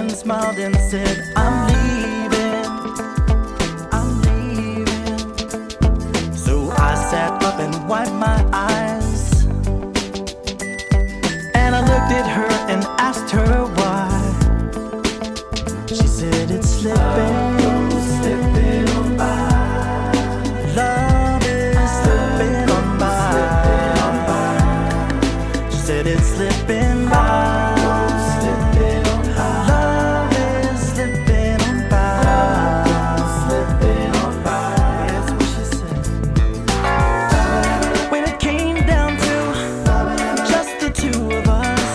and smiled and said, I'm leaving, I'm leaving. So I sat up and wiped my eyes, and I looked at her and asked her why. She said, it's slipping. It's slipping by. Love is slipping on by. Love is slipping on by. That's what she said. When it came down to just the two of us,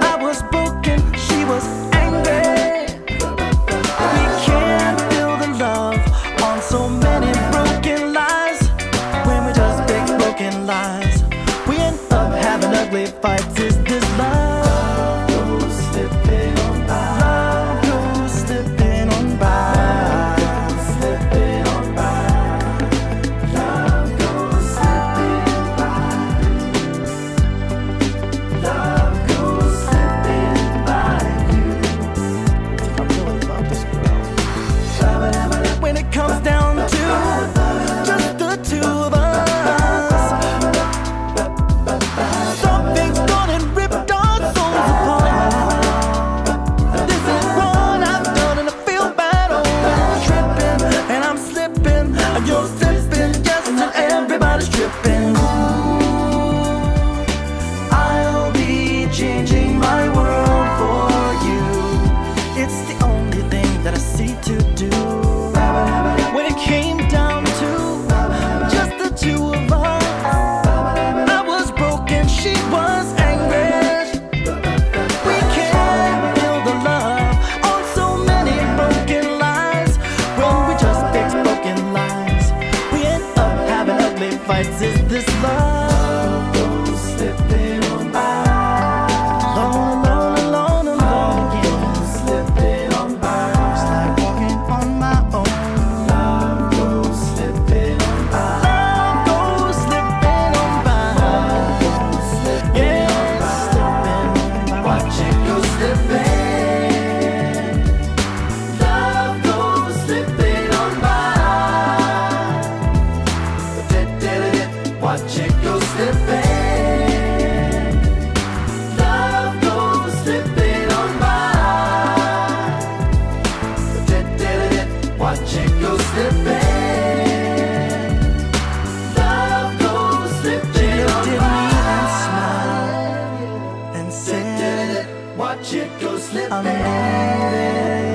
I was broken, she was angry. We can't build a love on so many broken lies. When we just big broken lies, we end up having ugly fights. Is this love? Love goes slipping on by. Love goes slipping on by. Love goes slipping on by. Love goes slipping by. Love goes slipping by you. I really love this girl. When it comes down to just the two of us, fights. Is this love? Love goes slipping on by. Alone, alone, alone, alone. Love goes slipping on by. Just like walking on my own. Love goes slipping on by. Love goes slipping on by. Love goes slipping, yes, on by. Watch it go slipping. Love goes slipping. Watch it go slipping. Love goes slipping on by. Watch it go slipping. Watch it go slipping.